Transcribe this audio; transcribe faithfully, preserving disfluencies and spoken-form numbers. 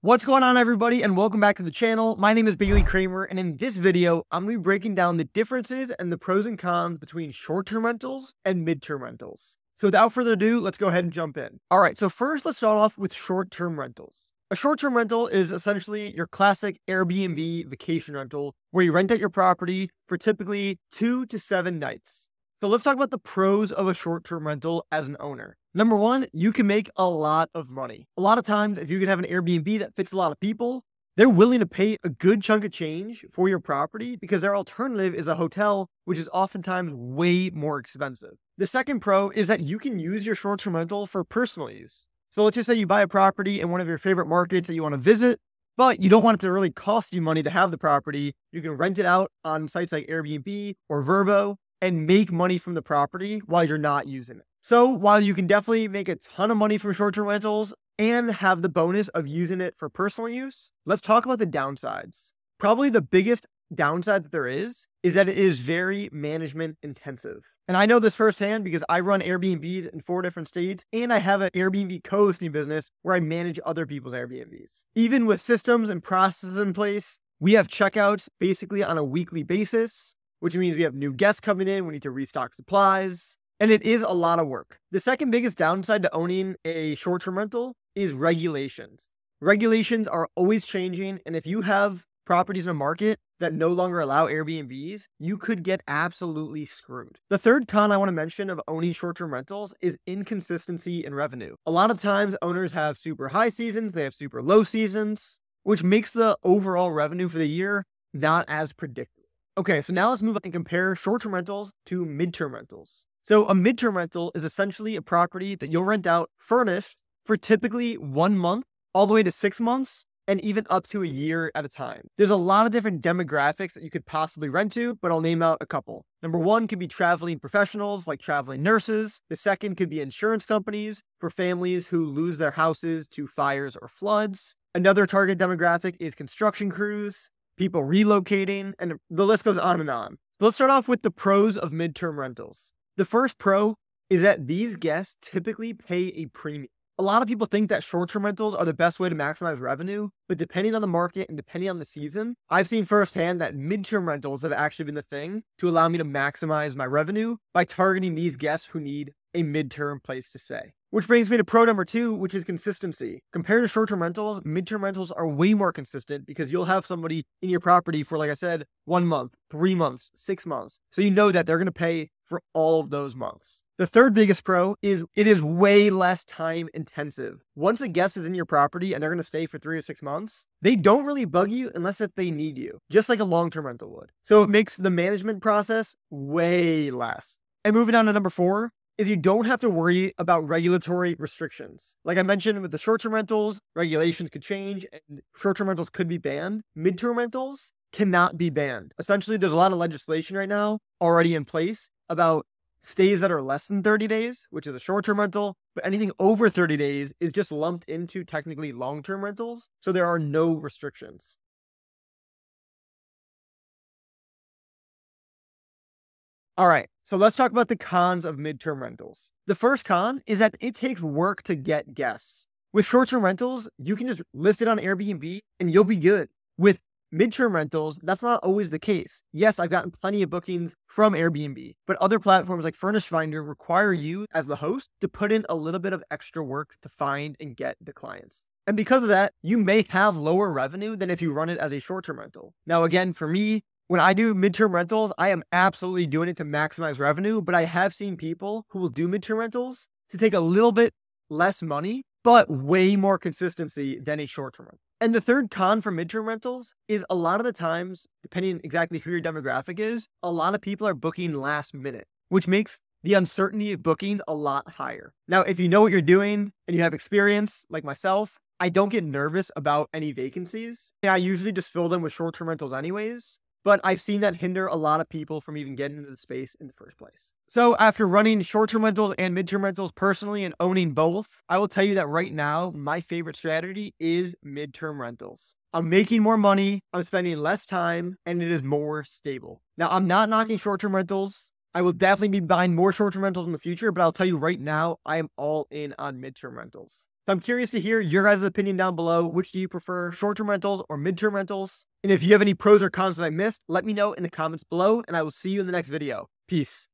What's going on, everybody, and welcome back to the channel. My name is Bailey Kramer, and in this video, I'm going to be breaking down the differences and the pros and cons between short-term rentals and mid-term rentals. So without further ado, let's go ahead and jump in. All right, so first, let's start off with short-term rentals. A short-term rental is essentially your classic Airbnb vacation rental where you rent out your property for typically two to seven nights. So let's talk about the pros of a short-term rental as an owner. Number one, you can make a lot of money. A lot of times, if you can have an Airbnb that fits a lot of people, they're willing to pay a good chunk of change for your property because their alternative is a hotel, which is oftentimes way more expensive. The second pro is that you can use your short-term rental for personal use. So let's just say you buy a property in one of your favorite markets that you want to visit, but you don't want it to really cost you money to have the property. You can rent it out on sites like Airbnb or Vrbo and make money from the property while you're not using it. So while you can definitely make a ton of money from short-term rentals and have the bonus of using it for personal use, let's talk about the downsides. Probably the biggest downside that there is, is that it is very management intensive. And I know this firsthand because I run Airbnbs in four different states and I have an Airbnb co-hosting business where I manage other people's Airbnbs. Even with systems and processes in place, we have checkouts basically on a weekly basis, which means we have new guests coming in, we need to restock supplies. And it is a lot of work. The second biggest downside to owning a short-term rental is regulations. Regulations are always changing, and if you have properties in a market that no longer allow Airbnbs, you could get absolutely screwed. The third con I want to mention of owning short-term rentals is inconsistency in revenue. A lot of times, owners have super high seasons, they have super low seasons, which makes the overall revenue for the year not as predictable. Okay, so now let's move on and compare short-term rentals to mid-term rentals. So a mid-term rental is essentially a property that you'll rent out furnished for typically one month, all the way to six months, and even up to a year at a time. There's a lot of different demographics that you could possibly rent to, but I'll name out a couple. Number one could be traveling professionals like traveling nurses. The second could be insurance companies for families who lose their houses to fires or floods. Another target demographic is construction crews, people relocating, and the list goes on and on. So let's start off with the pros of mid-term rentals. The first pro is that these guests typically pay a premium. A lot of people think that short-term rentals are the best way to maximize revenue, but depending on the market and depending on the season, I've seen firsthand that mid-term rentals have actually been the thing to allow me to maximize my revenue by targeting these guests who need a mid-term place to stay. Which brings me to pro number two, which is consistency. Compared to short-term rentals, mid-term rentals are way more consistent because you'll have somebody in your property for, like I said, one month, three months, six months. So you know that they're going to pay for all of those months. The third biggest pro is it is way less time intensive. Once a guest is in your property and they're going to stay for three or six months, they don't really bug you unless if they need you, just like a long-term rental would. So it makes the management process way less. And moving on to number four, is you don't have to worry about regulatory restrictions. Like I mentioned with the short-term rentals, regulations could change and short-term rentals could be banned. Mid-term rentals cannot be banned. Essentially, there's a lot of legislation right now already in place about stays that are less than thirty days, which is a short-term rental, but anything over thirty days is just lumped into technically long-term rentals, so there are no restrictions. All right, so let's talk about the cons of mid-term rentals. The first con is that it takes work to get guests. With short-term rentals, you can just list it on Airbnb and you'll be good. With mid-term rentals, that's not always the case. Yes, I've gotten plenty of bookings from Airbnb, but other platforms like Furnished Finder require you as the host to put in a little bit of extra work to find and get the clients. And because of that, you may have lower revenue than if you run it as a short-term rental. Now, again, for me, when I do mid-term rentals, I am absolutely doing it to maximize revenue, but I have seen people who will do mid-term rentals to take a little bit less money, but way more consistency than a short-term rental. And the third con for mid-term rentals is a lot of the times, depending on exactly who your demographic is, a lot of people are booking last minute, which makes the uncertainty of bookings a lot higher. Now, if you know what you're doing and you have experience, like myself, I don't get nervous about any vacancies. I usually just fill them with short-term rentals anyways. But I've seen that hinder a lot of people from even getting into the space in the first place. So after running short-term rentals and mid-term rentals personally and owning both, I will tell you that right now, my favorite strategy is mid-term rentals. I'm making more money, I'm spending less time, and it is more stable. Now, I'm not knocking short-term rentals. I will definitely be buying more short-term rentals in the future, but I'll tell you right now, I am all in on mid-term rentals. So I'm curious to hear your guys' opinion down below. Which do you prefer, short-term rentals or mid-term rentals? And if you have any pros or cons that I missed, let me know in the comments below, and I will see you in the next video. Peace.